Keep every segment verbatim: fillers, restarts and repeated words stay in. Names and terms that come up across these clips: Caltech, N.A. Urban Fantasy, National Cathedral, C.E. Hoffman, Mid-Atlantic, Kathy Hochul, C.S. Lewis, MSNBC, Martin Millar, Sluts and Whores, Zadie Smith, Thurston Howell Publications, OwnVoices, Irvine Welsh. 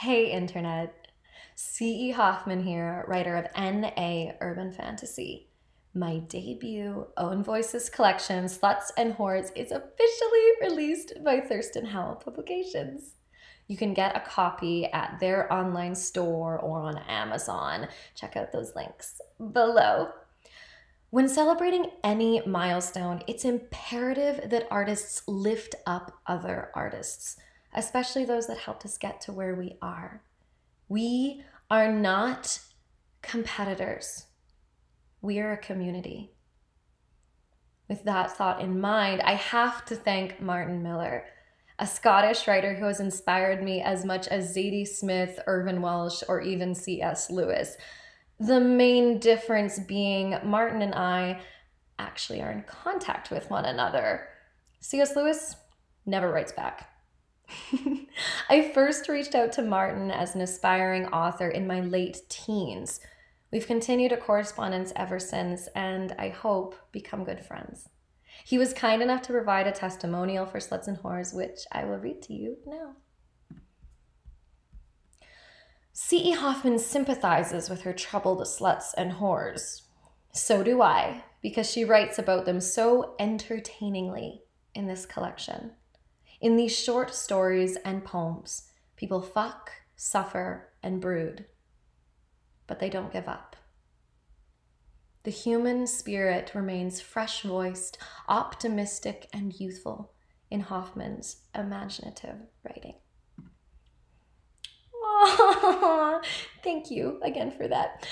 Hey Internet, C E. Hoffman here, writer of N A. Urban Fantasy. My debut Own Voices collection, Sluts and Whores, is officially released by Thurston Howell Publications. You can get a copy at their online store or on Amazon. Check out those links below. When celebrating any milestone, it's imperative that artists lift up other artists, especially those that helped us get to where we are. We are not competitors. We are a community. With that thought in mind, I have to thank Martin Millar, a Scottish writer who has inspired me as much as Zadie Smith, Irvine Welsh, or even C S Lewis. The main difference being Martin and I actually are in contact with one another. C S Lewis never writes back. I first reached out to Martin as an aspiring author in my late teens. We've continued a correspondence ever since, and I hope become good friends. He was kind enough to provide a testimonial for Sluts and Whores, which I will read to you now. C E. Hoffman sympathizes with her troubled sluts and whores. So do I, because she writes about them so entertainingly in this collection. In these short stories and poems, people fuck, suffer, and brood, but they don't give up. The human spirit remains fresh-voiced, optimistic, and youthful in Hoffman's imaginative writing. Aww, thank you again for that.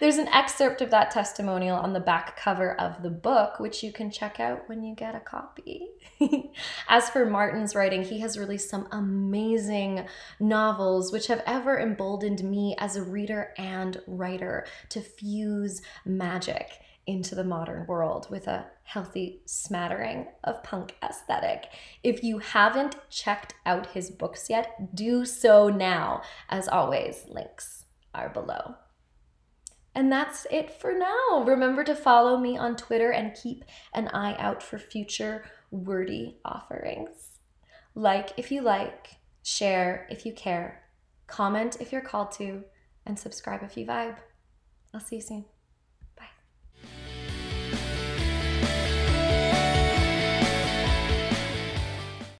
There's an excerpt of that testimonial on the back cover of the book, which you can check out when you get a copy. As for Martin's writing, he has released some amazing novels which have ever emboldened me as a reader and writer to fuse magic into the modern world with a healthy smattering of punk aesthetic. If you haven't checked out his books yet, do so now. As always, links are below. And that's it for now. Remember to follow me on Twitter and keep an eye out for future wordy offerings. Like if you like, share if you care, comment if you're called to, and subscribe if you vibe. I'll see you soon.